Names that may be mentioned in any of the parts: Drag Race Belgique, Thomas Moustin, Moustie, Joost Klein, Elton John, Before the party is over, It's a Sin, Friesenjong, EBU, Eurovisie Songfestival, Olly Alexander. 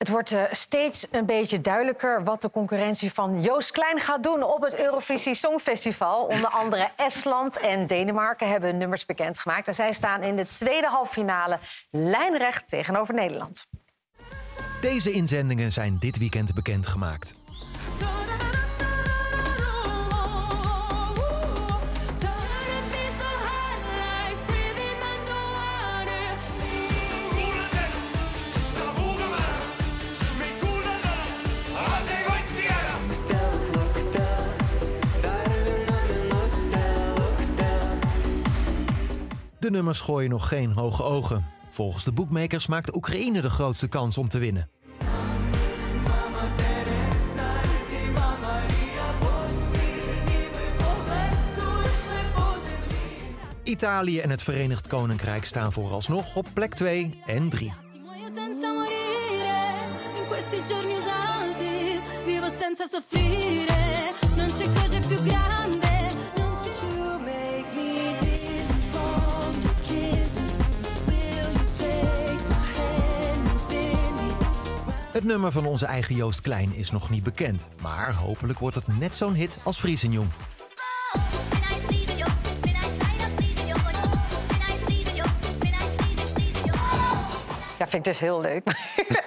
Het wordt steeds een beetje duidelijker wat de concurrentie van Joost Klein gaat doen op het Eurovisie Songfestival. Onder andere Estland en Denemarken hebben hun nummers bekendgemaakt. En zij staan in de tweede halffinale lijnrecht tegenover Nederland. Deze inzendingen zijn dit weekend bekendgemaakt. De nummers gooien nog geen hoge ogen. Volgens de boekmakers maakt Oekraïne de grootste kans om te winnen. Italië en het Verenigd Koninkrijk staan vooralsnog op plek 2 en 3. Het nummer van onze eigen Joost Klein is nog niet bekend. Maar hopelijk wordt het net zo'n hit als Friesenjong. Ja, vind ik dus heel leuk.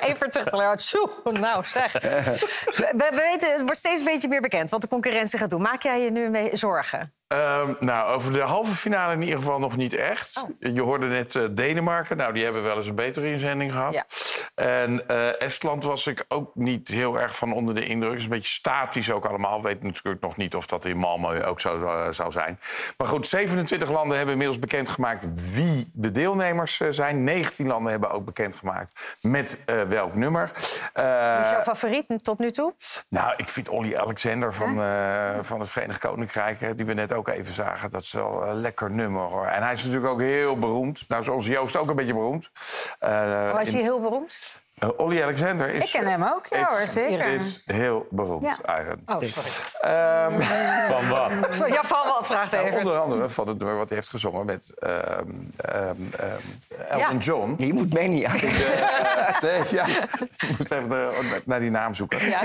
Even terug. Zo, nou zeg. We weten, het wordt steeds een beetje meer bekend wat de concurrentie gaat doen. Maak jij je nu mee zorgen? Nou, over de halve finale in ieder geval nog niet echt. Oh. Je hoorde net Denemarken. Nou, die hebben wel eens een betere inzending gehad. Ja. En Estland was ik ook niet heel erg van onder de indruk. Het is een beetje statisch ook allemaal. Ik weet natuurlijk nog niet of dat in Malmö ook zo zou zijn. Maar goed, 27 landen hebben inmiddels bekendgemaakt wie de deelnemers zijn. 19 landen hebben ook bekendgemaakt met welk nummer. Wat is jouw favoriet tot nu toe? Nou, ik vind Olly Alexander van het Verenigd Koninkrijk, die we net ook even zagen. Dat is wel een lekker nummer, hoor. En hij is natuurlijk ook heel beroemd. Nou, zoals Joost ook een beetje beroemd. Is hij heel beroemd? Olly Alexander is... Ik ken hem ook, ja hoor, zeker. Is heel beroemd, ja. Eigenlijk. Oh, sorry. Van wat? Ja, van wat, vraagt even. Onder andere van het nummer wat hij heeft gezongen met Elton John. Je moet mee niet aan. Ik moet even naar die naam zoeken. Ja.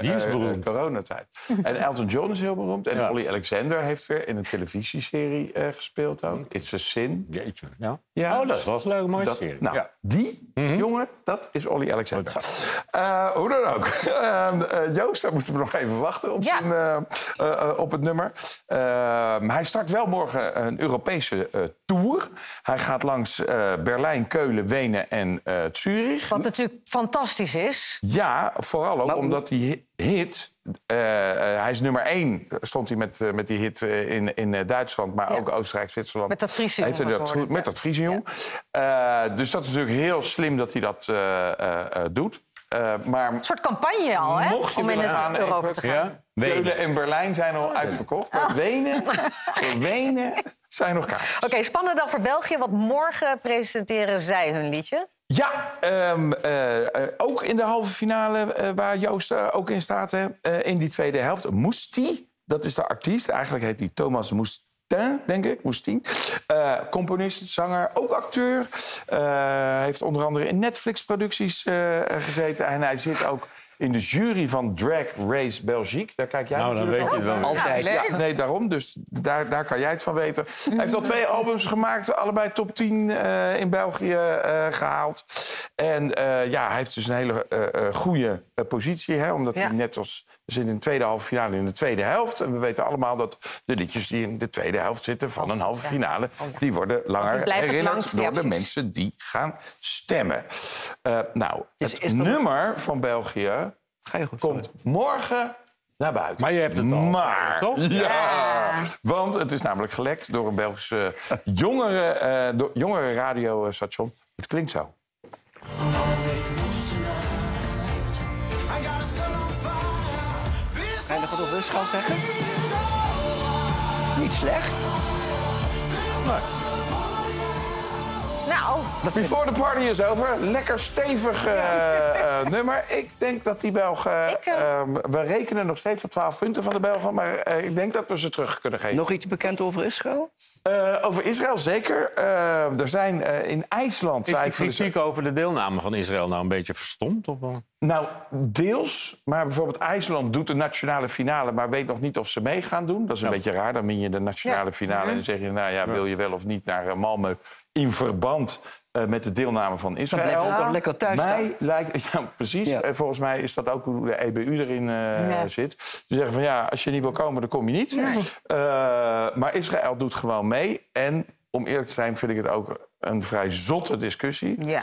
Die is beroemd. Coronatijd. En Elton John is heel beroemd. En ja. Olly Alexander heeft weer in een televisieserie gespeeld ook. It's a Sin. Jeetje. Ja. Ja. Oh, dat was een leuke, mooie serie. Nou, ja. Die jongen... Dat is Olly Alexander. Hoe dan ook. Joost, daar moeten we nog even wachten op, ja. Op het nummer. Hij start wel morgen een Europese tour. Hij gaat langs Berlijn, Keulen, Wenen en Zurich. Wat natuurlijk fantastisch is. Ja, vooral ook omdat die hit... hij is nummer 1, stond hij met die hit in Duitsland, maar ook Oostenrijk, Zwitserland. Met dat Friesenjong. Met dat Friesenjong. Ja. Dus dat is natuurlijk heel slim dat hij dat doet. Maar een soort campagne al, hè? Om in Europa te gaan. Ja? Keulen en Berlijn zijn al uitverkocht. Oh. Wenen zijn nog kaartjes. Oké, spannend dan voor België, want morgen presenteren zij hun liedje. Ja, ook in de halve finale, waar Joost ook in staat, hè, in die tweede helft. Moustie, dat is de artiest. Eigenlijk heet hij Thomas Moustin, denk ik. Moustie. Componist, zanger, ook acteur. Heeft onder andere in Netflix-producties gezeten. En hij zit ook in de jury van Drag Race Belgique. Daar kijk jij natuurlijk weet je het wel. Altijd, ja. Nee, daarom. Dus daar kan jij het van weten. Hij heeft al 2 albums gemaakt. Allebei top 10 in België gehaald. En ja, hij heeft dus een hele goede positie. Hè, omdat hij net als... We zitten in de tweede halve finale in de tweede helft. En we weten allemaal dat de liedjes die in de tweede helft zitten van een halve finale... die worden langer herinnerd door de mensen die gaan stemmen. Nou, het nummer van België komt morgen naar buiten. Maar je hebt het al. Toch? Ja. Want het is namelijk gelekt door een Belgische jongere radiostation. Het klinkt zo. En dat gaat op rustig gaan zeggen. Niet slecht. Maar. Nou. Before the party is over. Lekker stevig nummer. Ik denk dat die Belgen... we rekenen nog steeds op 12 punten van de Belgen, maar ik denk dat we ze terug kunnen geven. Nog iets bekend over Israël? Over Israël, zeker. Er zijn in IJsland... Is de kritiek over de deelname van Israël nou een beetje verstomd? Of? Nou, deels. Maar bijvoorbeeld IJsland doet de nationale finale, maar weet nog niet of ze mee gaan doen. Dat is een beetje raar. Dan min je de nationale finale en dan zeg je, nou ja, wil je wel of niet naar Malmö in verband met de deelname van Israël. Dan blijft lekker thuis. Mij lijkt, ja, precies. Ja. Volgens mij is dat ook hoe de EBU erin zit. Ze zeggen van ja, als je niet wil komen, dan kom je niet. Nee. Maar Israël doet gewoon mee. En om eerlijk te zijn vind ik het ook een vrij zotte discussie. Ja.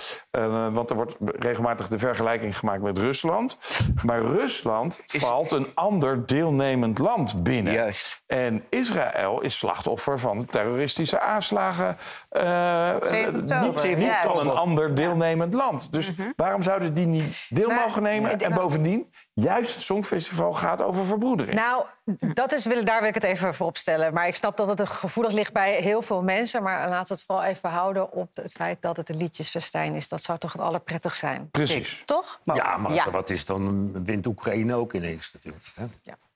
Want er wordt regelmatig de vergelijking gemaakt met Rusland. Maar Rusland valt een ander deelnemend land binnen. Juist. En Israël is slachtoffer van terroristische aanslagen. Niet van een ander deelnemend land. Dus waarom zouden die niet deel mogen nemen? En bovendien, juist het Songfestival gaat over verbroedering. Nou, daar wil ik het even voor opstellen. Maar ik snap dat het gevoelig ligt bij heel veel mensen. Maar laten we het vooral even houden op het feit dat het een liedjesfestijn is. Dat zou toch het allerprettigst zijn? Precies. Toch? Maar, ja, maar wat is dan? Wint Oekraïne ook ineens natuurlijk. Hè? Ja.